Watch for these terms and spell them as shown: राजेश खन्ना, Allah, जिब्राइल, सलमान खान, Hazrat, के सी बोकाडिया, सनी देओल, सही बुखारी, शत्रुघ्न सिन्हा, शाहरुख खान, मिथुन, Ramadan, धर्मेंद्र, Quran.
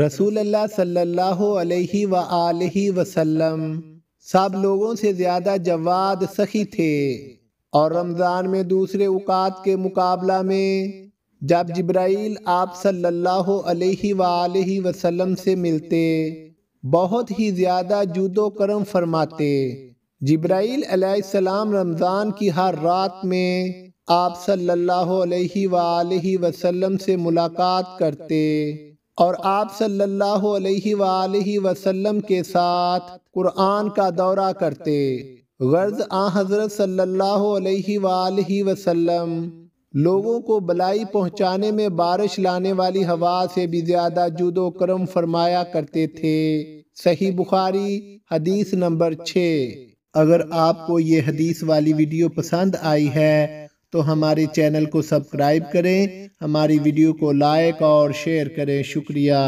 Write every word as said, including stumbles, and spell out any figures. रसूल अल्लाह सल्लल्लाहु अलैहि व आलिहि वसल्लम सब लोगों से ज़्यादा जवाद सखी थे। और रमज़ान में दूसरे औकात के मुकाबला में जब जिब्राइल आप सल्लल्लाहु अलैहि व आलिहि वसल्लम से मिलते बहुत ही ज़्यादा जुदो करम फरमाते। जिब्राइल अलैहिस्सलाम रमज़ान की हर रात में आप सल्लल्लाहु अलैहि व आलिहि वसल्लम से मुलाकात करते और आप सल्लल्लाहु अलैहि व आलिहि वसल्लम के साथ कुरान का दौरा करते। गर्ज आ हज़रत सल्लल्लाहु अलैहि व आलिहि वसल्लम लोगों को भलाई पहुँचाने में बारिश लाने वाली हवा से भी ज़्यादा जुदो करम फरमाया करते थे। सही बुखारी हदीस नंबर छः। अगर आपको ये हदीस वाली वीडियो पसंद आई है तो हमारे चैनल को सब्सक्राइब करें, हमारी वीडियो को लाइक और शेयर करें। शुक्रिया।